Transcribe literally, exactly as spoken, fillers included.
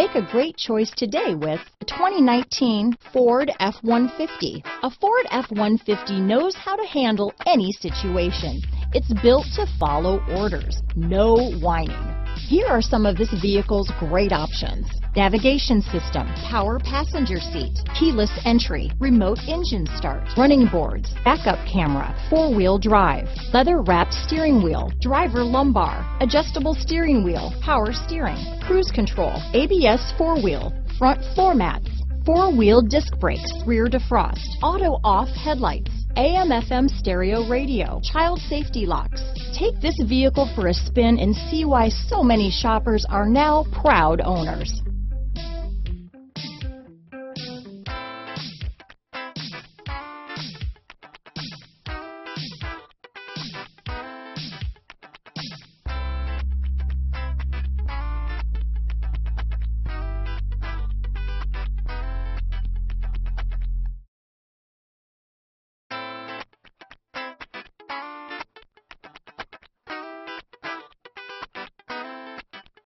Make a great choice today with the twenty nineteen Ford F one fifty. A Ford F one fifty knows how to handle any situation. It's built to follow orders, no whining. Here are some of this vehicle's great options: navigation system, power passenger seat, keyless entry, remote engine start, running boards, backup camera, four-wheel drive, leather-wrapped steering wheel, driver lumbar, adjustable steering wheel, power steering, cruise control, A B S four-wheel, front floor mats, four-wheel disc brakes, rear defrost, auto-off headlights, A M F M stereo radio, child safety locks. Take this vehicle for a spin and see why so many shoppers are now proud owners.